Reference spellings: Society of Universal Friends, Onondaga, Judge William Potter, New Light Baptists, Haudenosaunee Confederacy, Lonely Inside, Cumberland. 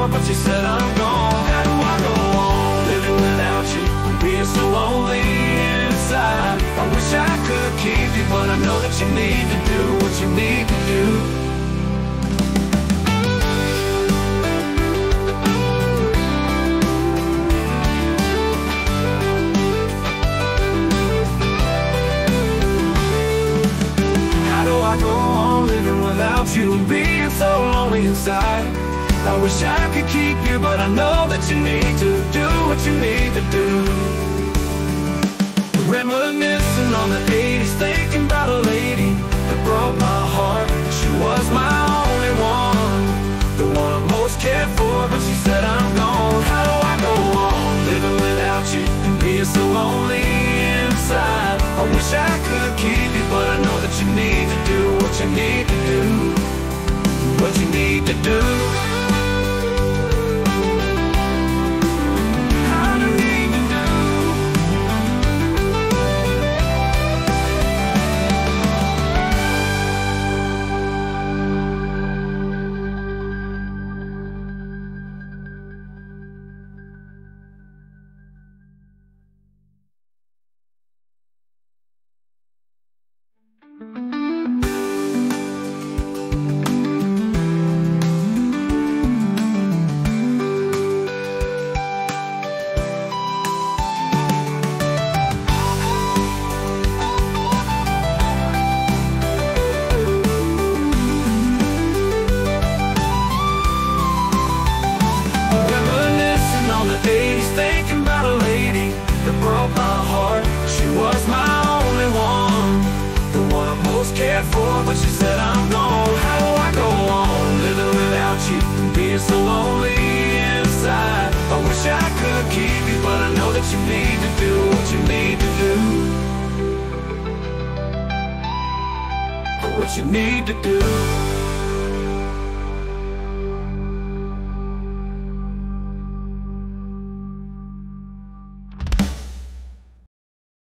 door, but she said I'm gone. How do I go on living without you? I'm being so lonely inside. I wish I could keep you, but I know that you need to do what you need to do. You and being so lonely inside. I wish I could keep you, but I know that you need to do what you need to do. Reminiscing on the 80s, thinking about a lady that broke my heart. She was my only one, the one I most cared for, but she said I'm gone. How do I go on living without you and being so lonely inside? I wish I could keep you, but I know that you need to do what you need to do, what you need to do. I don't need to do. Thinking about a lady that broke my heart. She was my only one, the one I most cared for, but she said I'm gone. How do I go on living without you, being so lonely inside? I wish I could keep you, but I know that you need to do what you need to do, what you need to do.